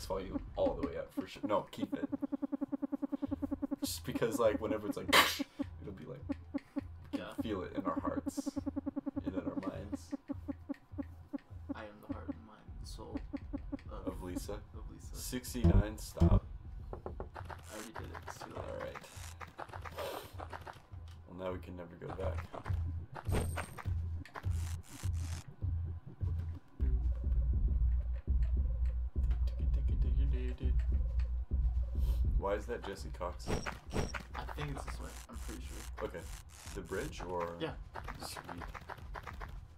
max volume all the way up for sure. No, keep it. Just because, like, whenever it's like, it'll be like, yeah, feel it in our hearts and in our minds. I am the heart and mind and soul of LISA. 69, stop. I already did it. So. All right. Well, now we can never go back. Why is that Jesse Cox? I think it's this way. I'm pretty sure. Okay. The bridge or? Yeah. Sweet.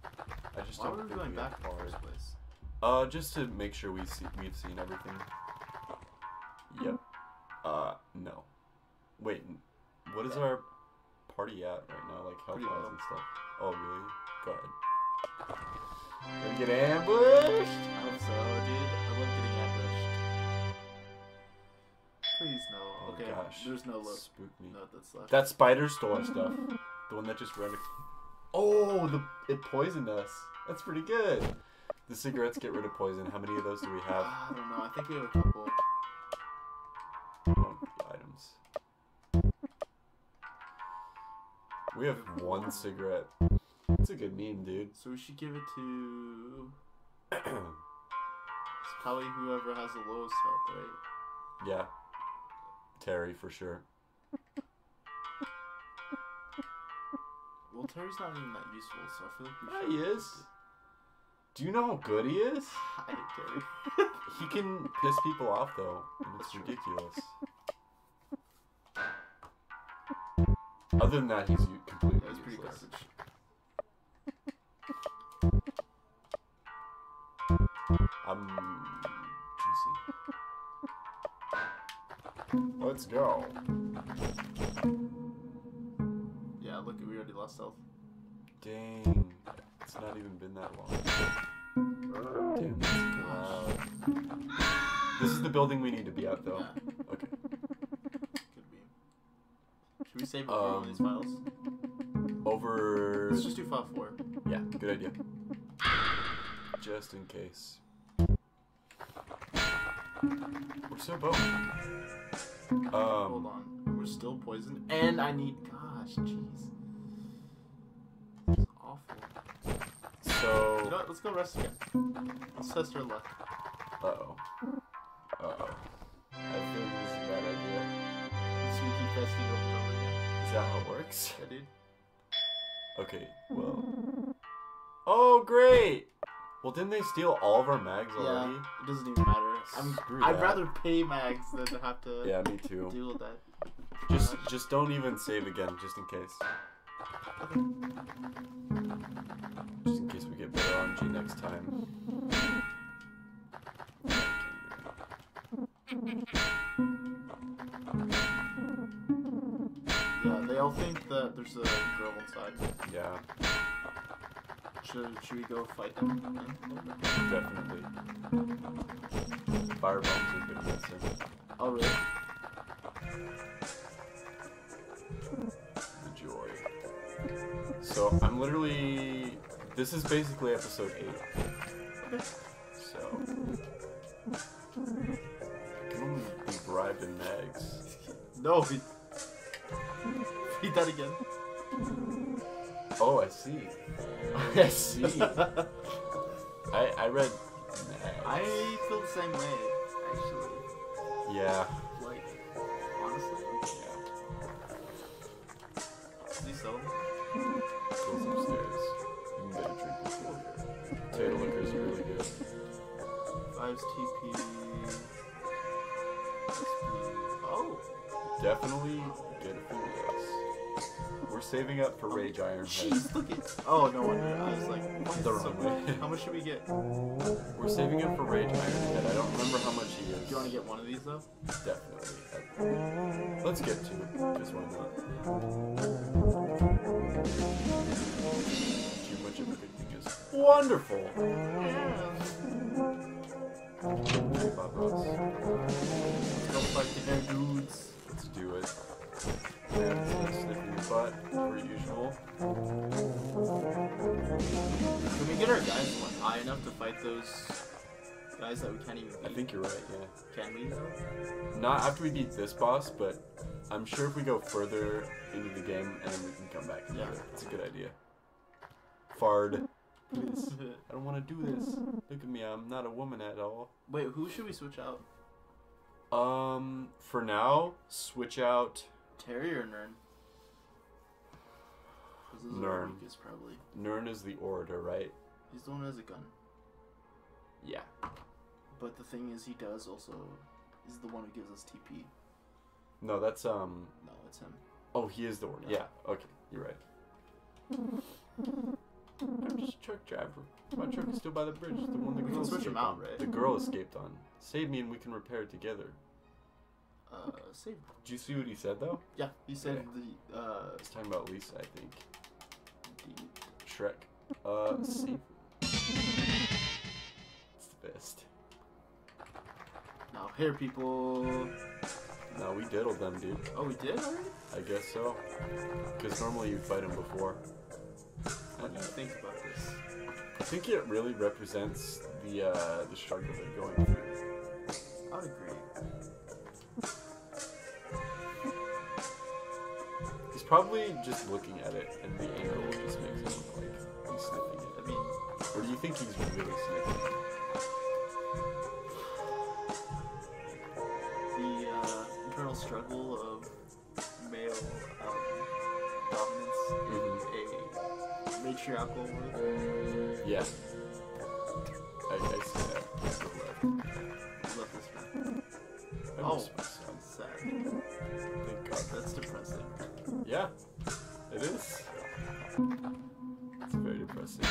I just don't think we going back to the first place? Just to make sure we've seen everything. Yep. No. Wait, what is our party at right now? Like health wise and stuff. Oh, really? Go ahead. Gonna get ambushed? I hope so, dude. I love getting ambushed. Please no. Oh, okay, gosh. There's no look. Spook me. No, that's left. That spider stole our stuff. The one that just ran. Oh, it poisoned us. That's pretty good. The cigarettes get rid of poison. How many of those do we have? I don't know. I think we have a couple. Items. We have one cigarette. It's a good meme, dude. So we should give it to. It's probably whoever has the lowest health, right? Yeah. Terry, for sure. Well, Terry's not even that useful, so I feel like we should. Yeah, he is. Do you know how good he is? I hate Terry. He can piss people off, though, and it's ridiculous. Other than that, he's completely useless. Pretty garbage. I'm juicy. Let's go. Yeah, look, we already lost health. Dang, it's not even been that long. Damn, this is the building we need to be at, though. Yeah. Okay. Could be. Should we save over all these files? Over. Let's just do file 4. Yeah, good idea. Just in case. We're so both. Hold on. We're still poisoned. And I need. Gosh, jeez. This is awful. So. You know what? Let's go rest again. Let's test our luck. Uh oh. I feel like this is a bad idea. So we keep testing over and over again. Is that how it works? Yeah, dude. Okay, well. Oh, great! Well, didn't they steal all of our mags already? Yeah, it doesn't even matter. I'd rather pay mags than to have to me too. Deal with that. Just don't even save again, just in case. Just in case we get better RNG next time. Yeah, they all think that there's a girl inside. Yeah. Should we go fight them? Definitely. Fire bombs are good against him. Oh, really? The joy. So, I'm literally. This is basically episode 8. Okay. So. I can only be bribed in mags. No, Feed that again. Oh, I see. I see. I read. I feel the same way, actually. Yeah. Like, honestly. Yeah. Do you sell them? Goes upstairs. You can get a drink before here. Potato liquors are really good. 5's TP. Oh. Definitely get a food, yes. We're saving up for Rage Ironhead. Jeez, look at. Oh, no wonder. I was like, what? The wrong way. How much should we get? We're saving up for Rage Ironhead. I don't remember how much he is. Do you want to get one of these, though? Definitely. Let's get two. Just why not? Too much of a good thing is wonderful! Yeah. Bob Ross. Let's go fight the hair dudes. Let's do it. And sniffing the butt, per usual. Can we get our guys high enough to fight those guys that we can't even beat. I think you're right, yeah. Can we though? Not after we beat this boss, but I'm sure if we go further into the game and then we can come back together. Yeah. That's a good idea. Fard. Please. I don't want to do this. Look at me, I'm not a woman at all. Wait, who should we switch out? For now, switch out... Terry or Nern? This is Nern. The weakest, probably. Nern is the orator, right? He's the one who has a gun. Yeah. But the thing is, he does also... He's the one who gives us TP. No, that's, No, it's him. Oh, he is the orator. Yeah, yeah. Okay, you're right. I'm just a truck driver. My truck is still by the bridge. The one that we can switch him out, right? The girl escaped on. Save me and we can repair it together. Okay. Save. Did you see what he said, though? Yeah, he said the, He's talking about Lisa, I think. Indeed. Shrek. Save. It's the best. Now, here, people. No, we diddled them, dude. Oh, we did already? I guess so. Because normally you fight them before. What do you think about this? I think it really represents the struggle they're going through. I would agree. He's probably just looking at it, and the angle just makes it look like he's sniffing it. I mean, or do you think he's really sniffing it? The internal struggle of male dominance in a matriarchal world. Yeah. I see that. I love this one. Oh, that's sad. Thank God, that's depressing. Yeah, it is. It's very depressing.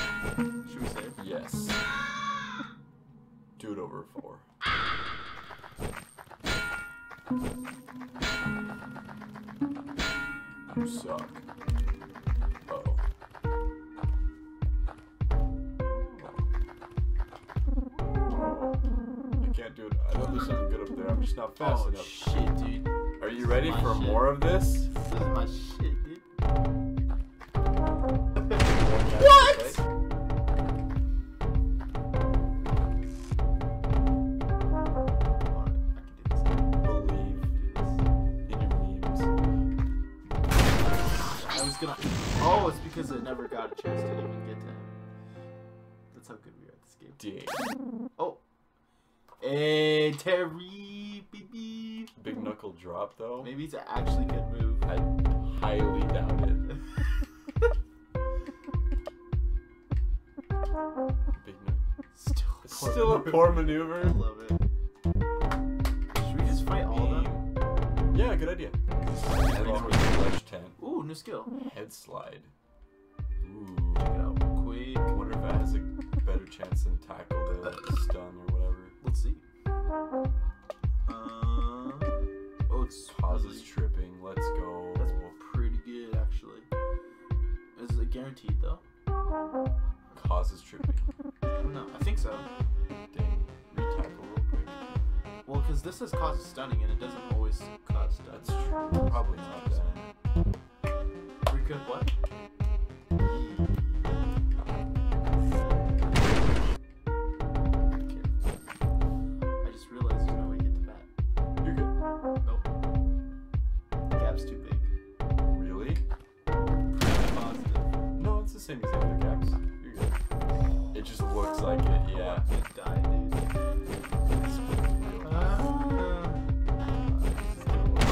Should we save? Yes. Do it over 4. You suck. Dude, I know there's something good up there. I'm just not fast enough. Shit, dude. Are you ready for more of this? This is my shit, dude. What? Believe in your memes. I was gonna. Oh, it's because I never got a chance to even get to him. That's how good we are at this game. Dang. Oh. Hey, Terry, baby. Big knuckle drop, though. Maybe it's an actually good move. I highly doubt it. Big knuckle. Still a poor maneuver. I love it. Should we just fight all of them? Yeah, good idea. Flash 10. Ooh, new skill. Head slide. Ooh. Check it out quick. I wonder if that has a better chance than tackle than stun or whatever. Let's see. Oh, it's pauses tripping. Let's go. That's pretty good, actually. Is it guaranteed though? Causes tripping. No, I think so. Dang. Retackle real quick. Well, because this has causes stunning, and it doesn't always cause stunning. That's true. Probably not that. We could what? Same as the other caps. You're good. It just looks like it, yeah. It died, dude.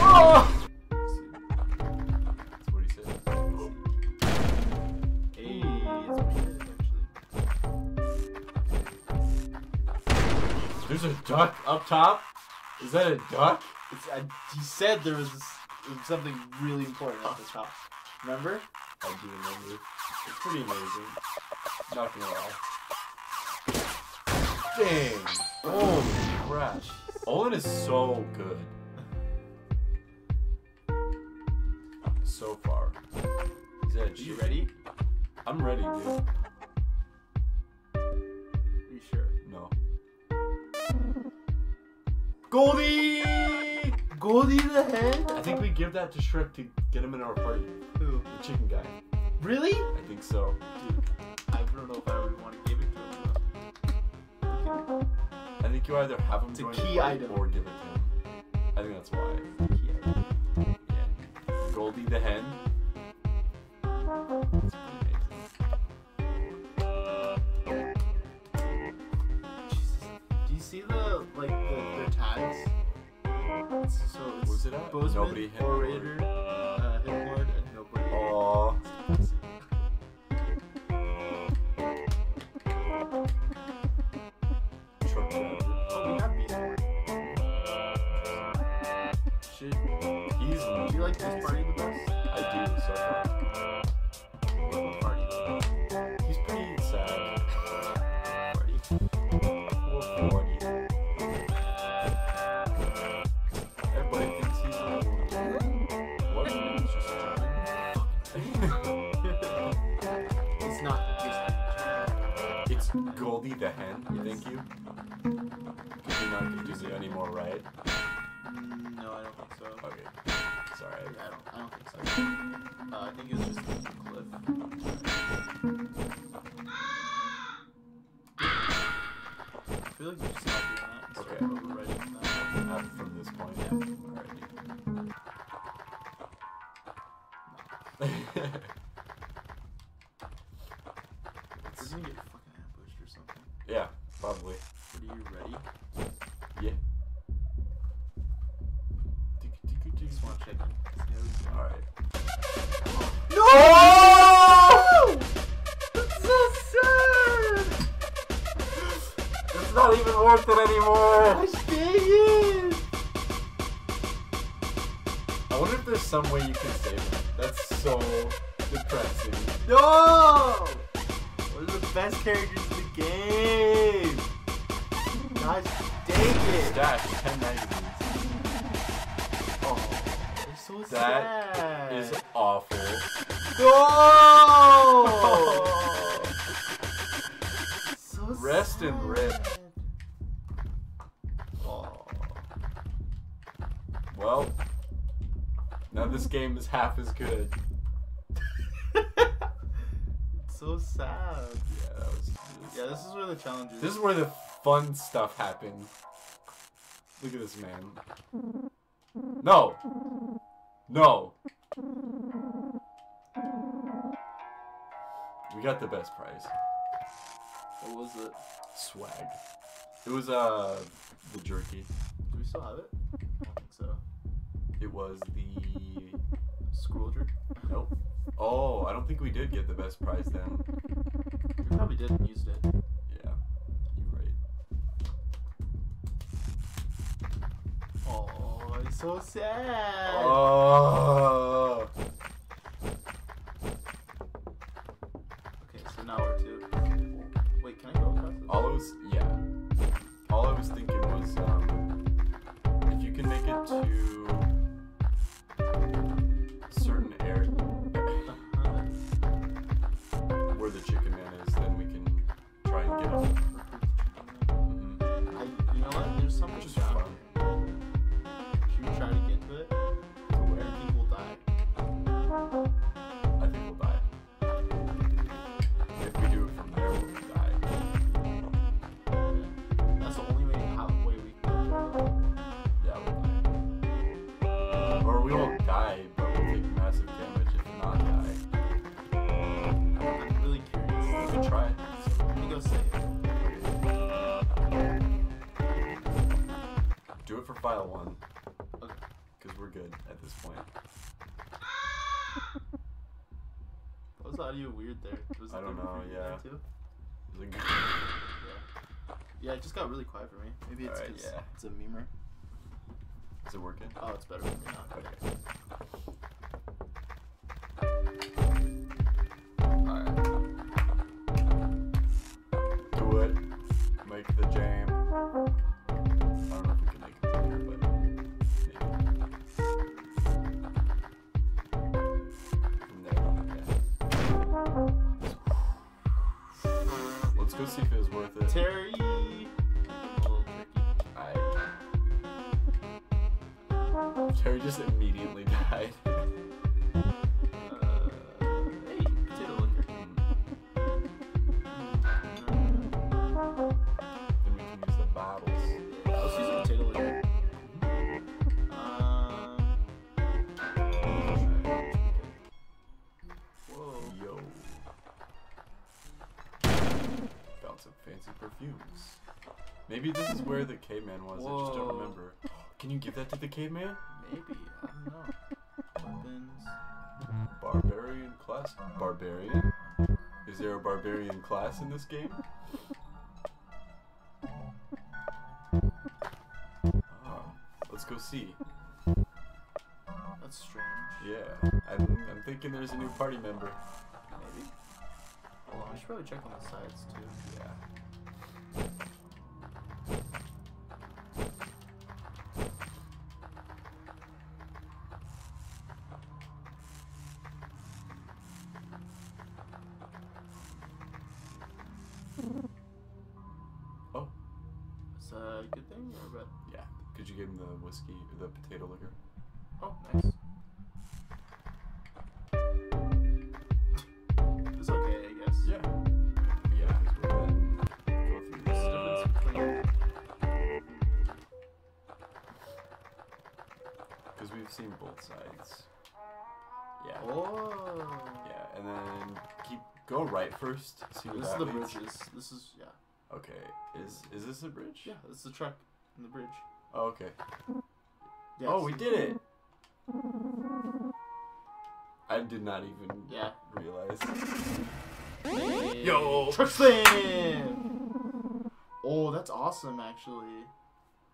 Oh! That's what he said. Oh. Hey, that's what he said, actually. There's a duck up top? Is that a duck? It's, he said there was something really important up the top. Remember? I do remember. It's pretty amazing. Not gonna lie. Dang! Oh crap. Olin is so good. So far. Zed, you ready? I'm ready, dude. Are you sure? No. Goldie! Goldie the head? I think we give that to Shrek to get him in our party. Who? The chicken guy. Really? I think so. Dude, I don't know if I would want to give it to him. I I think you either have him join the party or give it to him. I think that's why. Yeah. Goldie the hen. That's pretty amazing. Do you see the like the tags? So it's Bozeman, orator, Hitler, and nobody. Aww. Goldie the hen, yes. Thank you. You're not Giduzio anymore, right? No, I don't think so. Okay. Sorry. I don't think so. I think it's just a cliff. I feel like you just have to do that. Okay. Overriding that. Up from this point. Yeah. Alrighty. It's gonna get something. Yeah, probably. Are you ready? Yeah. Just want to check in. Alright. No! Oh! That's so sad! It's not even worth it anymore! Gosh dang it! I wonder if there's some way you can save it. That's so depressing. No! One of the best characters in the game! Gosh dang it! Stack 10 magazines. Oh, they're so sad. That is awful. No! Oh. So rest sad. And rip. Oh. Well, now this game is half as good. So sad. Yeah, that was really sad. This is where the challenge is. This is where the fun stuff happens. Look at this man. No! No! We got the best prize. What was it? Swag. It was, the jerky. Do we still have it? I don't think so. It was the... Squirrel jerky? Nope. Oh, I don't think we did get the best prize then. We probably didn't use it. Yeah, you're right. Oh, it's so sad. Oh. Okay, so now we're two. Wait, can I go across this? All I was thinking was, if you can make it to... File one, okay. Because we're good at this point. That was audio weird there. Was I don't know, yeah. Too? Was it good? Yeah, it just got really quiet for me. Maybe it's because it's a memer. Is it working? Oh, it's better for me now. Okay. Let's see if it was worth it. Terry! Terry just immediately died. Hey, potato liquor. Then we can use the bottles. fumes. Maybe this is where the caveman was. Whoa. I just don't remember. Can you give that to the caveman? Maybe. I don't know. Weapons. Barbarian class. Barbarian? Is there a barbarian class in this game? Oh, let's go see. That's strange. Yeah. I'm thinking there's a new party member. Maybe. Well, we should probably check on the sides too. Yeah. Oh. Is that a good thing or a bad? Yeah. Could you give him the whiskey, the potato liquor? Oh, nice. It's okay, I guess. Yeah. Yeah, because we're gonna go through this stuff. Because we've seen both sides. Yeah. Oh. Yeah, and then go right first. See what this is the leads. Bridges. This is, yeah. Okay. Is this the bridge? Yeah, this is the truck and the bridge. Oh, okay. Yes. Oh, we did it! I did not even realize. Yo! Truck slam! Oh, that's awesome, actually.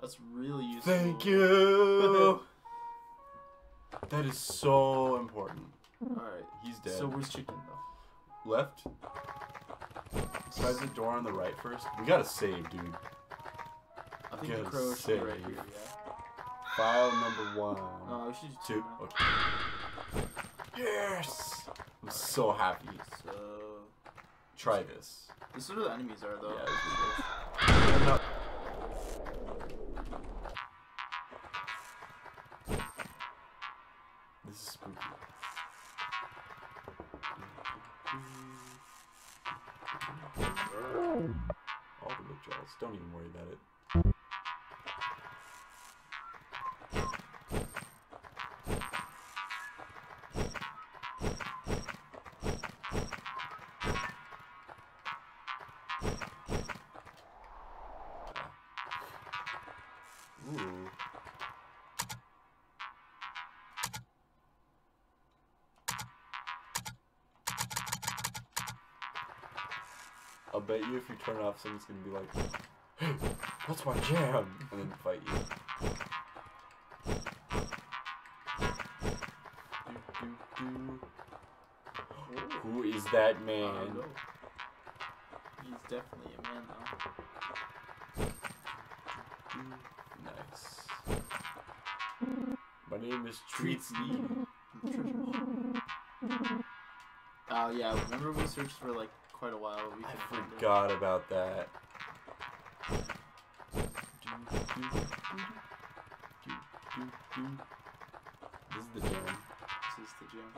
That's really useful. Thank you! That is so important. Alright. He's dead. So where's chicken, though? Left. Try the door on the right first. We gotta save, dude. I think the crow should be right here, yeah. File number one. No, we should do two. Okay. Yes! I'm so happy. So... Try this. This is where the enemies are, though. Yeah, this is spooky. All the withdrawals. Don't even worry about it. I'll bet you if you turn it off, someone's gonna be like, hey, what's my jam? And then fight you. Who is that man? He's definitely a man, though. Nice. My name is Treatsy. Oh, yeah, remember we searched for, like, quite a while. We forgot about that. This is the gym. This is the gym.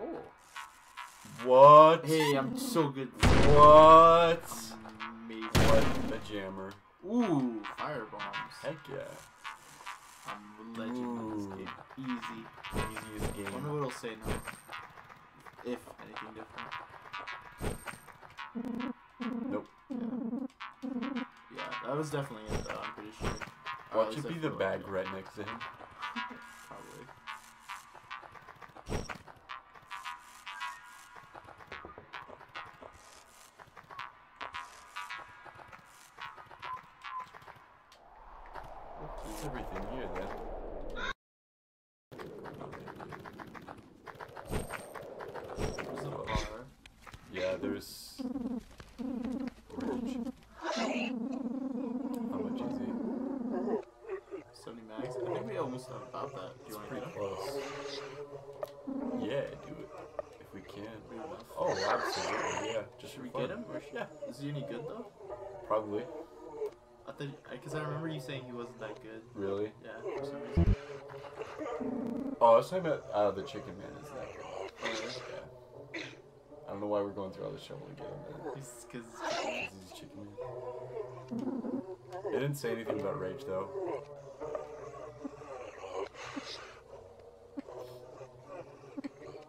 Oh. What? Hey, I'm so good. What? Jammer. Ooh, fire bombs. Heck yeah. I'm a legend in this game. Easy. Easiest game. I wonder what it'll say now. If anything different. Nope. Yeah. Yeah, that was definitely it, though, I'm pretty sure. What should be the bag right next to him? Probably. That's everything here, then. There's a bar. Yeah, there's... Bridge. How much is it? 70 mags. I think we almost have about that. It's pretty close. Yeah, do it. If we can. Oh, absolutely, yeah. Just should we get him? Yeah. Is he any good, though? Probably. Because I remember you saying he wasn't that good. Really? Yeah, for some reason. Oh, I was talking about the chicken man is that good. Yeah. I don't know why we're going through all the shovel again. Because he's chicken man. It didn't say anything about rage, though.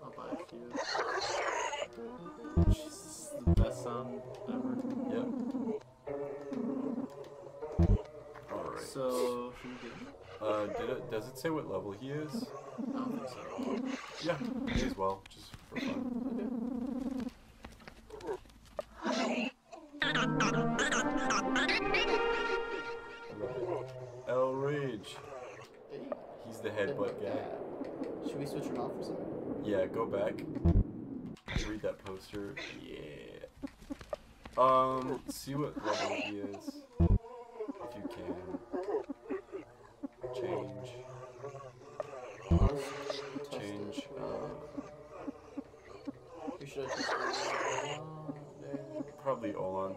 I'll buy a few. This is the best sound ever. Yep. Alright. So, should we get... does it say what level he is? I don't think so. Yeah, may as well, just for fun. L Rage. He's the headbutt guy. Should we switch it off or something? Yeah, go back. Read that poster. Yeah. See what level he is. If you can. Change. Who should I just... Probably Olan.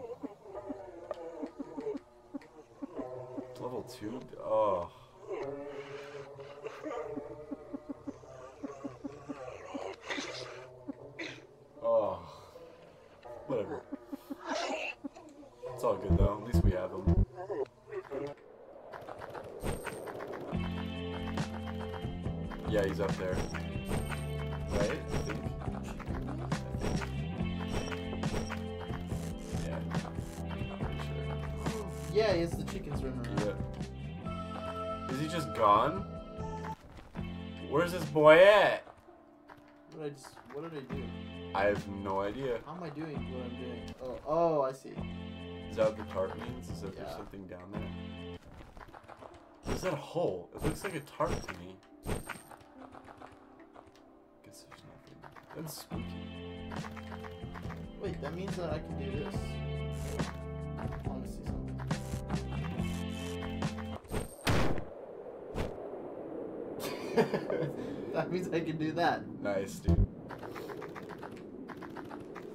Level 2? Oh. Oh. Whatever. It's all good though, at least we have them. Yeah, he's up there. Right? Yeah, he has the chickens running around. Yeah. Is he just gone? Where's this boy at? What did I do? I have no idea. How am I doing what I'm doing? Oh, I see. Is that what the tarp means? Is that there's something down there? What's that hole? It looks like a tarp to me. Guess there's nothing. That's spooky. Wait, that means that I can do this. I want to see something. That means I can do that. Nice, dude.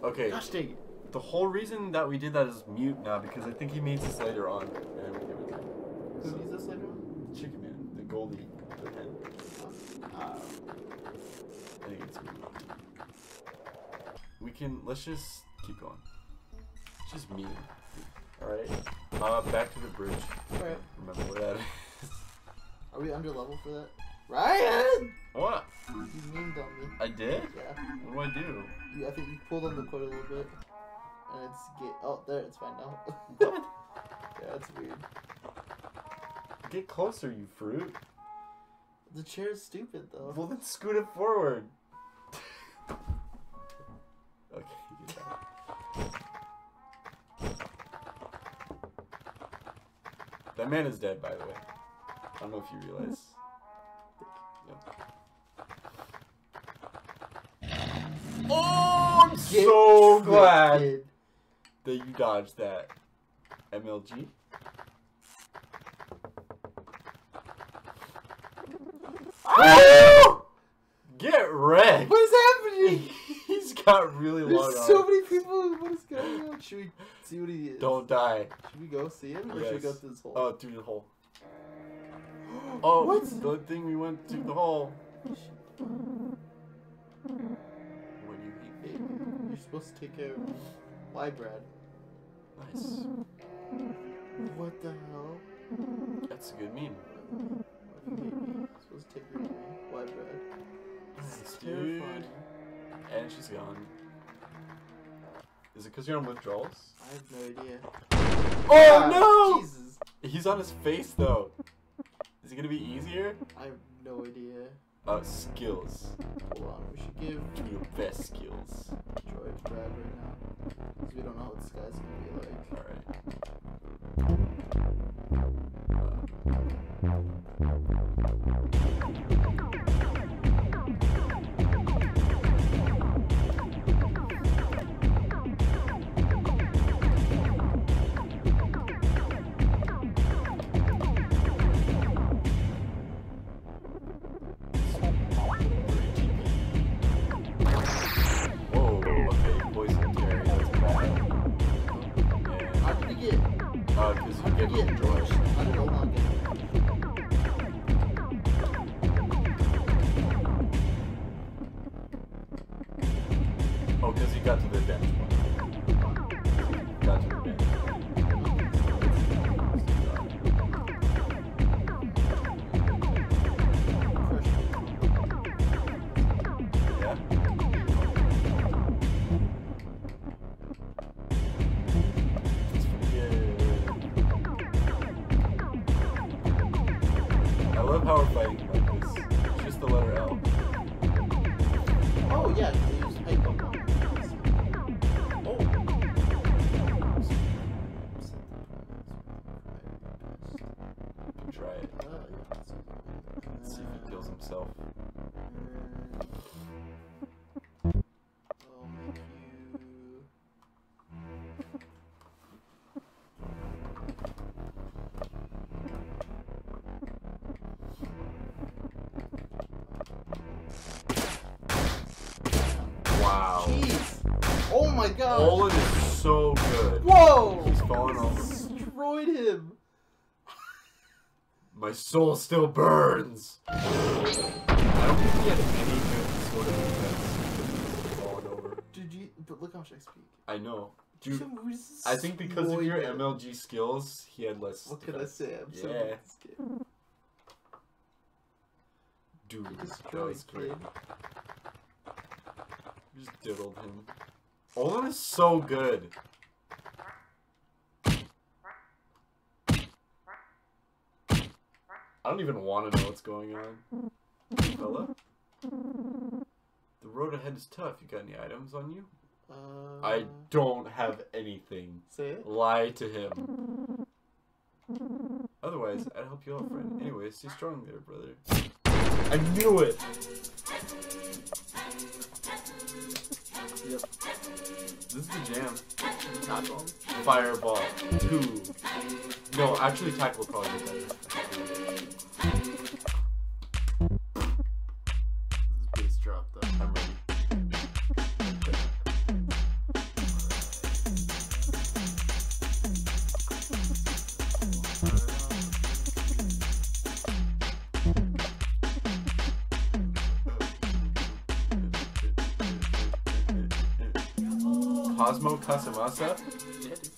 Okay. Gosh dang it. The whole reason that we did that is mute now because I think he meets us later on. Who meets us later on? Chicken Man, the Goldie, the head. I think it's mute. We can. Let's just keep going. It's just mute. All right. Back to the bridge. All right. Remember where that is. Are we under level for that? Ryan! What? You memed on me. I did? Yeah. What do I do? I think you pulled on the cord a little bit. And it's get. Oh, there, it's fine now. Yeah, it's weird. Get closer, you fruit. The chair is stupid, though. Well, then scoot it forward. Okay, get that. That man is dead, by the way. I don't know if you realize. Oh, I'm so glad that you dodged that, MLG. Oh! Get wrecked! What is happening? He's got really long arms. There's so many people. What is going on? Should we see what he is? Don't die. Should we go see him, or should we go through this hole? Oh, through the hole. Oh, what? The thing we went through the hole. What do you eat, baby? You're supposed to take care of my bread. Nice. What the hell? That's a good meme. What do you eat, baby? You're supposed to take care of my bread. Nice, dude. Terrifying. And she's gone. Is it because you're on withdrawals? I have no idea. Oh, no! Jesus. He's on his face, though. Is it gonna be easier? I have no idea. Skills. Hold on, we should give your best skills. Droid grab right now. Because we don't know what this guy's gonna be like. Alright. Got to the bench. Oh my god. Olin is so good. Whoa! He's falling over. Destroyed him. My soul still burns. I don't think he had any good sort of defense. Falling over. Dude, you, but look how much XP. I know. Dude, I think because of your MLG skills, he had less. What could I say? I'm so scared. Dude, this guy's great. Just diddled him. Olin is so good. I don't even want to know what's going on. Fella? The road ahead is tough. You got any items on you? I don't have anything. Say it? Lie to him. Otherwise, I'd help you out, friend. Anyway, stay strong there, brother. I knew it! Yep. This is the jam. Tackle. Fireball. 2. No, actually tackle would probably be better. This bass drop though. I'm ready. Cosmo Cassamassa? Get this.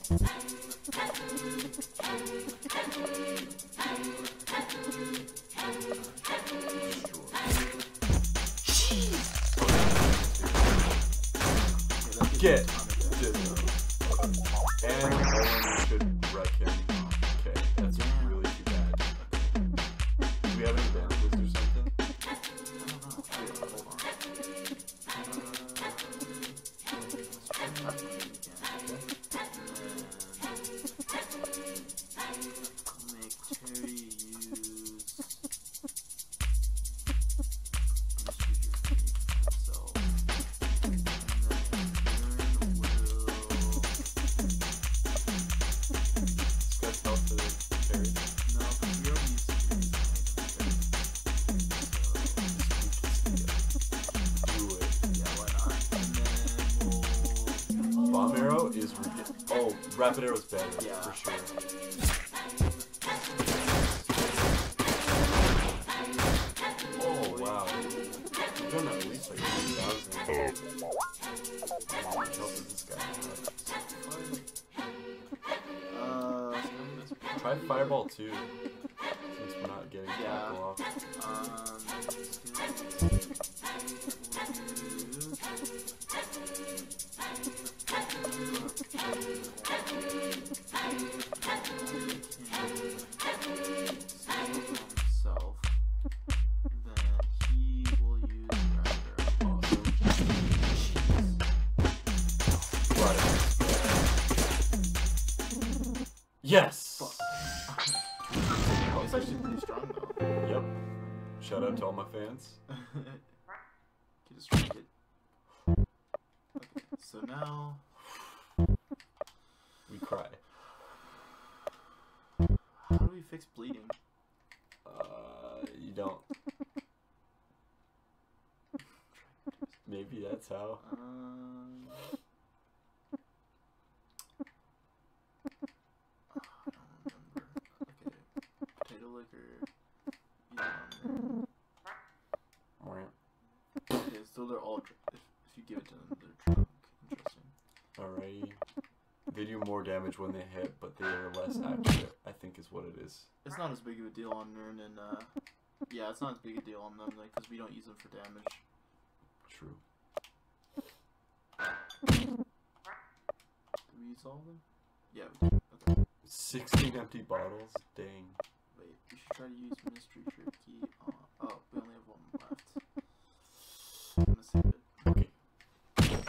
And Olin should wreck him. Okay, that's really too bad. Do we have any damages or something? Is ridiculous. Oh, rapid arrow's better, yeah, for sure. Oh wow. You're doing at least like 1,000. How much health does this guy have? Try fireball too. Since we're not getting tackle off. Himself, then he will use raptor. Awesome. Jeez. Yes! That was actually pretty strong though. Yep. Shout out to all my fans. Get distracted. Okay, so now we cry. How do we fix bleeding? You don't. Maybe that's how. I don't remember. Okay. Potato liquor. Yeah. Okay, so they're all. If you give it to them, they're drunk. Interesting. Alrighty. They do more damage when they hit, but they are less accurate, I think is what it is. It's not as big of a deal on Nern and, yeah, it's not as big a deal on them, like, because we don't use them for damage. True. Did we use all of them? Yeah, we did. Okay. 16 empty bottles? Dang. Wait, we should try to use Mystery Trip Key on... Oh, we only have one left. I'm gonna save it. Okay.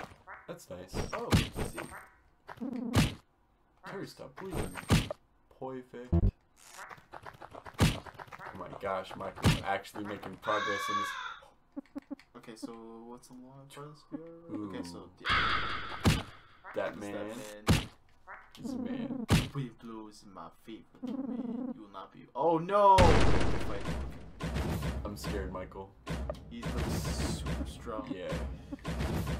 That's nice. Oh, let's see. Terry, stop bleeding. Perfect. Oh my gosh, Michael's actually making progress in this. Okay, so what's the law for this video? Okay, so yeah. That man. Wave blue is my favorite man. You will not be. Oh no! Wait. I'm scared, Michael. He's like super strong. Yeah.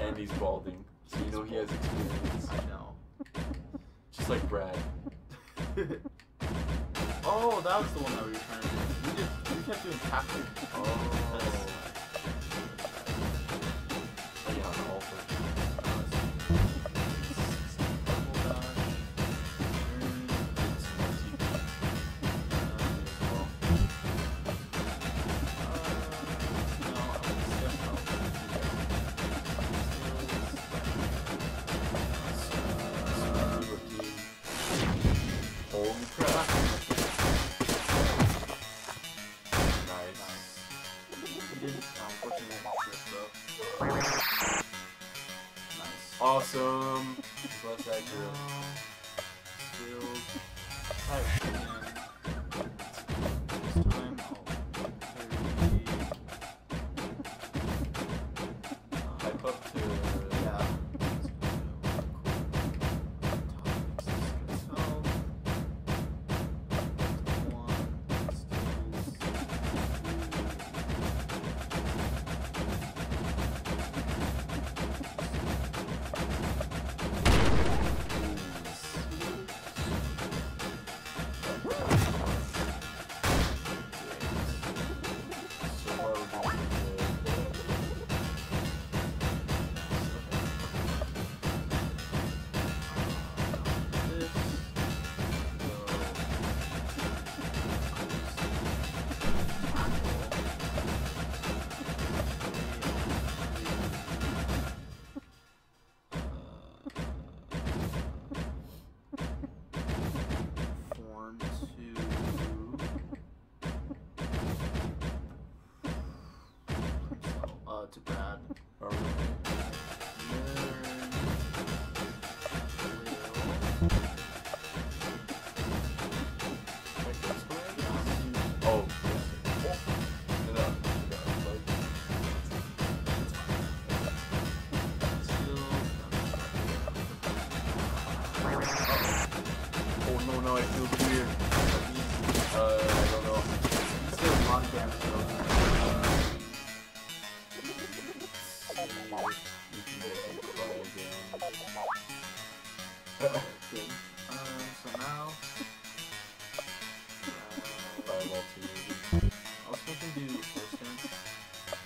And he's balding. So you know he has experience. I know. Just like Brad. Oh, that was the one that we were trying to do. We kept doing tackling. Oh. That's... Yeah, I'm all for it. Awesome. Plus accurate. Skills. Alright, this time I'll type up to yeah. Too bad. All right.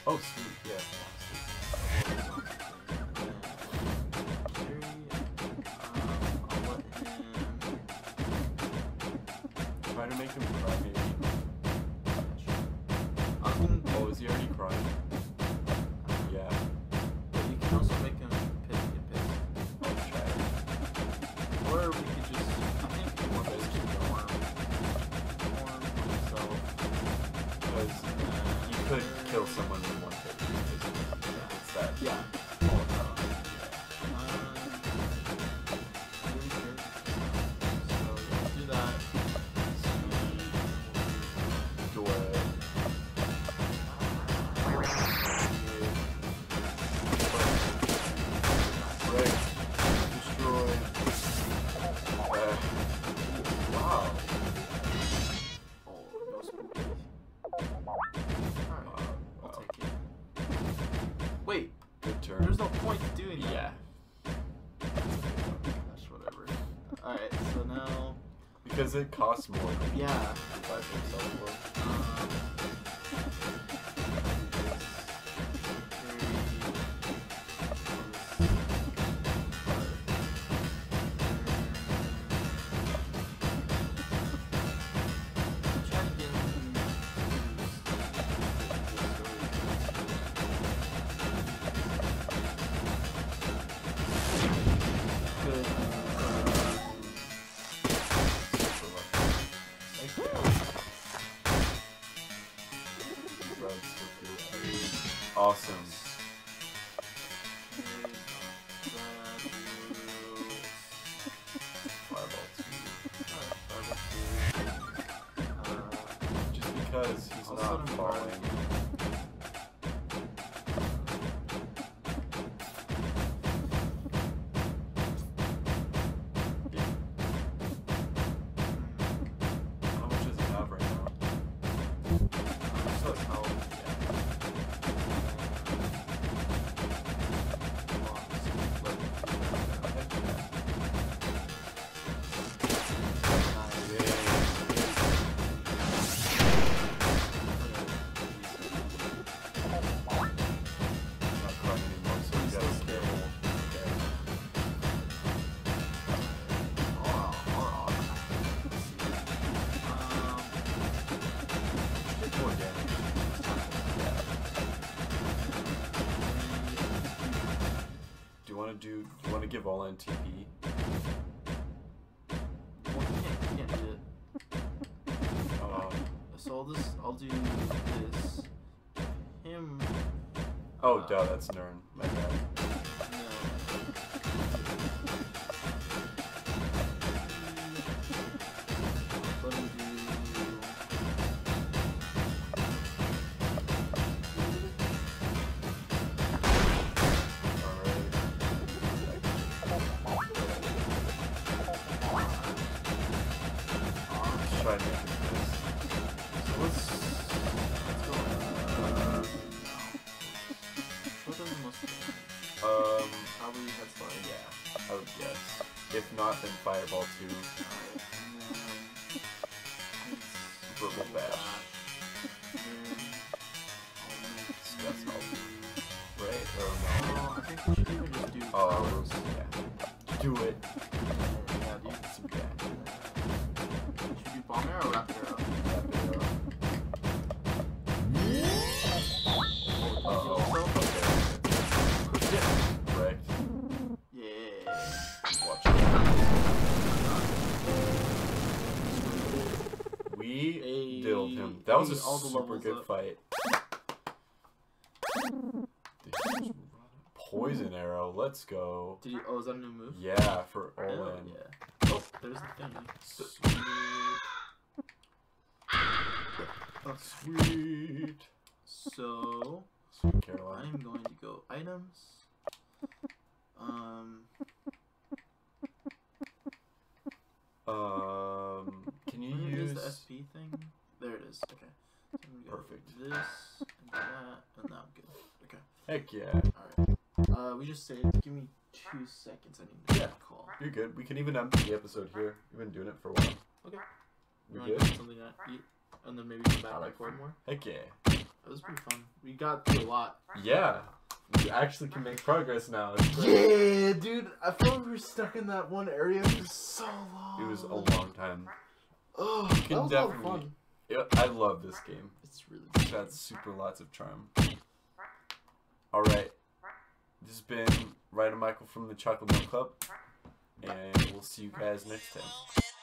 Oh, sweet, yeah. I'll let him... Try to make him cry, maybe. Oh, is he already crying? Yeah. But you can also make him pissed. I'll try it. Or we could just... I think he wants to keep warm himself. Because you could kill someone. Yeah. Because it costs more than yeah. If I think so awesome. Just because he's not falling. How much does he have right now? So it's give all on TP. Well, you can't do it. So I'll do this. Him. Oh, duh, that's Nern. My bad. Not, then Fireball 2. Verbal Bash. That's all. Right? Or no? I think we should even just do... Oh, yeah. Do it. Yeah, dude. It's okay. Should we do Bomb Arrow or Rapid Arrow? Rapid Arrow. Uh-oh. Okay. Right. Yeah. Watch it. We dilled him. That was a super good fight. Poison Arrow, let's go. Did you, oh, is that a new move? Yeah, for Olin. Yeah. Oh, there's the thing. Sweet. Oh, sweet. So, I'm going to go items. Can you use the SP thing? There it is. Okay. So I'm gonna go perfect. This and that, and now I'm good. Okay. Heck yeah. All right. We just saved. Give me 2 seconds. I need to make a call. You're good. We can even end the episode here. We've been doing it for a while. Okay. We good. Something to eat, and then maybe come back and record more. Heck yeah. That was pretty fun. We got through a lot. Yeah. We actually can make progress now. Yeah, dude. I feel like we were stuck in that one area for so long. It was a long time. Oh, that was a lot of fun. Yeah, I love this game. It's really good. It's got super lots of charm. Alright. This has been Ryder Michael from the Chocolate Milk Club. And we'll see you guys next time.